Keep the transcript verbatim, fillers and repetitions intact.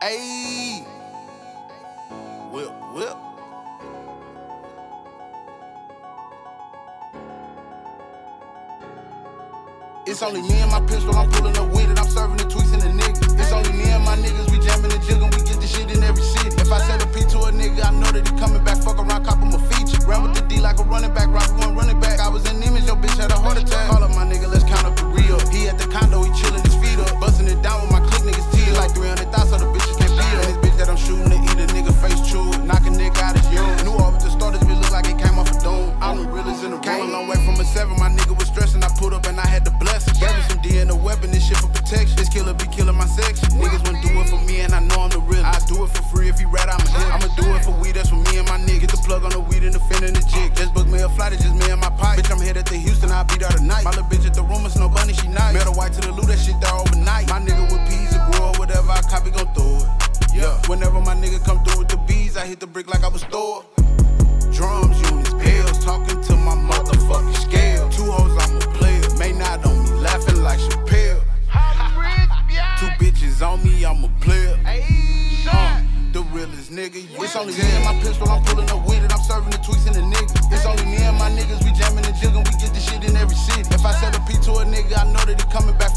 Ayy. Whip, whip. It's only me and my pistol, I'm pulling up with it, I'm serving the tweets and the niggas. It's only me and my niggas, we jamming and jigging, we get this shit in every city. If I said a P to a nigga, I know that he coming back, fuck around, cop him a feature. Ran with the D like a running back, rock one running back. I was in image, your bitch had a heart attack. Call up my nigga, let's count up the real. He at the condo, he chilling his feet up, busting it down with my clique niggas teal. Like three hundred thousand so the bitches can't be up. This bitch that I'm shooting to eat a nigga face chew, knock a nigga out his urine. New off the starters, bitch look like it came off a dome. I'm the realest in the game. Came a long way from a seven, my nigga was stressing, I pulled up and I had to bless it. Gave me some D and a weapon, this shit for protection. This killer be killing my section. Niggas wouldn't do it for me and I know I'm the realest. I do it for free, if you rat, I'ma hit. I'ma do it for weed, that's for me and my nigga. Get the plug on the weed and the fin and the jig. Just book me a flight, it's just me and my pipe. Bitch, I'm headed to Houston, I'll be there tonight. My little bitch at the room, it's no bunny, she nice. Metal white to the loot, that shit there overnight. My nigga with peas and grow, whatever I copy, gon' throw it. Yeah, whenever my nigga come through with the bees, I hit the brick like I was Thor. Drums, units, pills, talking to my motherfucking scale. Two hoes, I'm a player, may not on me, laughing like Chappelle. Two bitches on me, I'm a player. Uh, the realest nigga. It's only me and my pistol, I'm pulling up with it, I'm serving the tweets and the niggas. It's only me and my niggas, we jamming and jigging, we get this shit in every city. If I set a P to a nigga, I know that he coming back.